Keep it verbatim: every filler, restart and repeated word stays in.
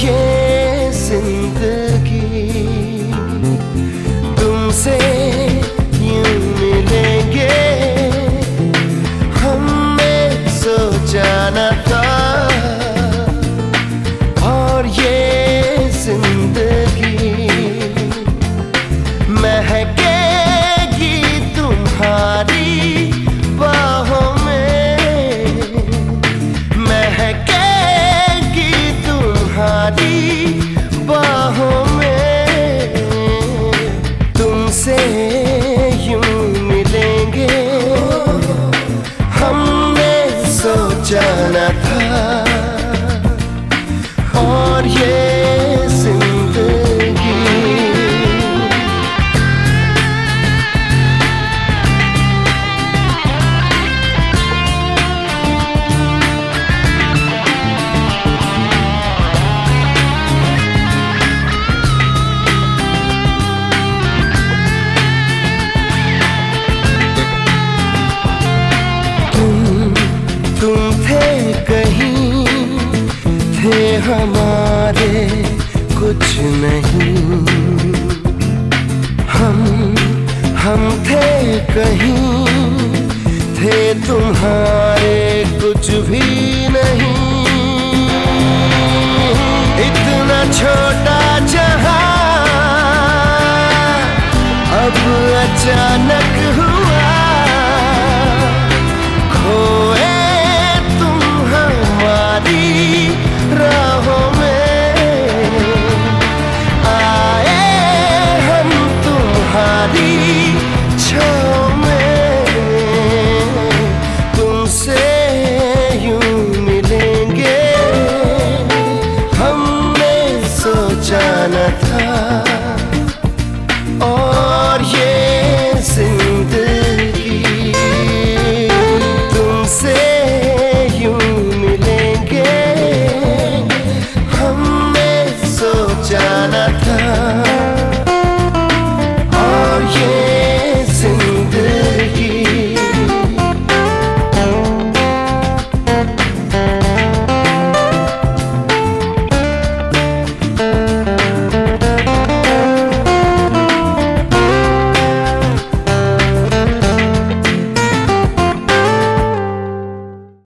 ये जिंदगी तुमसे यूं मिलेंगे हमने सोचा न था। और ये जिंदगी महकेगी तुम्हारी बाहों में, महके बाहों में। तुमसे यूं मिलेंगे हमने सोचा न था। और ये हमारे कुछ नहीं, हम हम थे कहीं थे तुम्हारे कुछ भी नहीं। इतना छोड़